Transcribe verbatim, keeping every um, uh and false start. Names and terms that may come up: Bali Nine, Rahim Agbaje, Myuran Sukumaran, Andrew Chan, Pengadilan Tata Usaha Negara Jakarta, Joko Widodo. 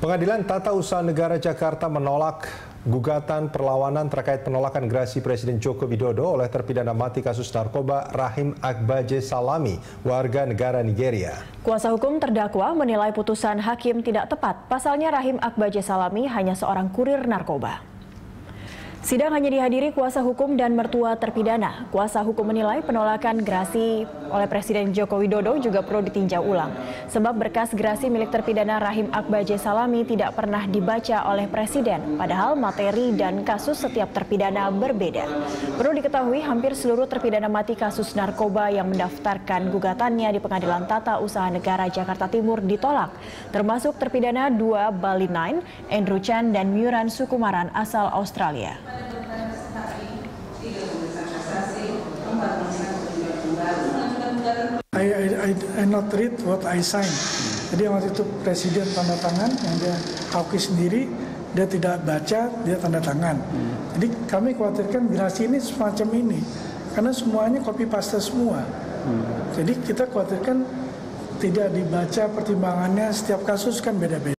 Pengadilan Tata Usaha Negara Jakarta menolak gugatan perlawanan terkait penolakan gerasi Presiden Joko Widodo oleh terpidana mati kasus narkoba Rahim Agbaje Salami, warga negara Nigeria. Kuasa hukum terdakwa menilai putusan hakim tidak tepat. Pasalnya Rahim Agbaje Salami hanya seorang kurir narkoba. Sidang hanya dihadiri kuasa hukum dan mertua terpidana. Kuasa hukum menilai penolakan gerasi oleh Presiden Joko Widodo juga perlu ditinjau ulang. Sebab berkas gerasi milik terpidana Rahim Agbaje Salami tidak pernah dibaca oleh Presiden, padahal materi dan kasus setiap terpidana berbeda. Perlu diketahui hampir seluruh terpidana mati kasus narkoba yang mendaftarkan gugatannya di Pengadilan Tata Usaha Negara Jakarta Timur ditolak, termasuk terpidana dua Bali Nine, Andrew Chan dan Myuran Sukumaran asal Australia. I, I, I, I not read what I sign. Jadi waktu itu presiden tanda tangan yang dia haki sendiri, dia tidak baca, dia tanda tangan. Jadi kami khawatirkan gerasi ini semacam ini, karena semuanya copy paste semua. Jadi kita khawatirkan tidak dibaca pertimbangannya, setiap kasus kan beda-beda.